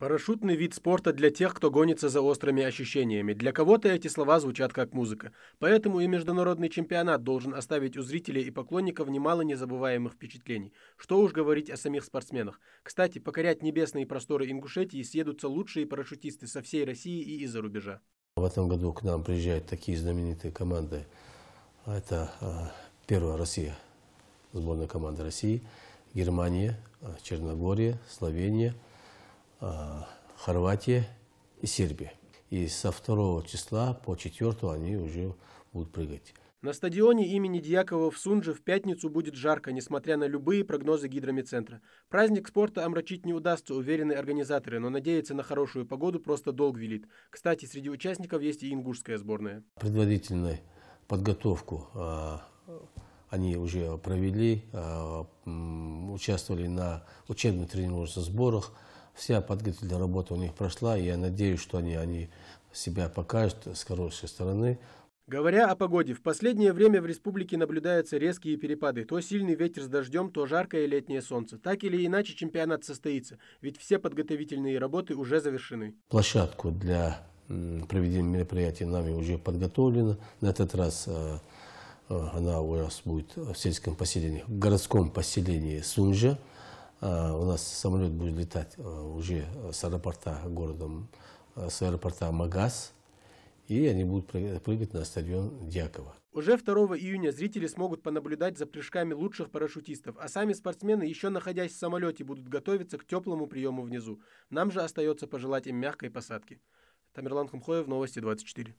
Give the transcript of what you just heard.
Парашютный вид спорта для тех, кто гонится за острыми ощущениями. Для кого-то эти слова звучат как музыка. Поэтому и международный чемпионат должен оставить у зрителей и поклонников немало незабываемых впечатлений. Что уж говорить о самих спортсменах. Кстати, покорять небесные просторы Ингушетии съедутся лучшие парашютисты со всей России и из-за рубежа. В этом году к нам приезжают такие знаменитые команды. Это первая Россия, сборная команда России, Германия, Черногория, Словения, Хорватия и Сербия. И со 2 числа по 4 они уже будут прыгать. На стадионе имени Дьякова в Сунже в пятницу будет жарко, несмотря на любые прогнозы Гидрометцентра. Праздник спорта омрачить не удастся, уверены организаторы, но надеяться на хорошую погоду просто долг велит. Кстати, среди участников есть и ингушская сборная. Предварительную подготовку они уже провели, участвовали на учебно-тренировочных сборах. Вся подготовительная работа у них прошла, и я надеюсь, что они себя покажут с хорошей стороны. Говоря о погоде, в последнее время в республике наблюдаются резкие перепады. То сильный ветер с дождем, то жаркое летнее солнце. Так или иначе чемпионат состоится, ведь все подготовительные работы уже завершены. Площадку для проведения мероприятий нами уже подготовлена. На этот раз она у нас будет в сельском поселении, в городском поселении Сунжа. У нас самолет будет летать уже с аэропорта Магаз, и они будут прыгать на стадион Дьякова. Уже 2 июня зрители смогут понаблюдать за прыжками лучших парашютистов, а сами спортсмены, еще находясь в самолете, будут готовиться к теплому приему внизу. Нам же остается пожелать им мягкой посадки. Тамерлан Кумхоев, новости 24.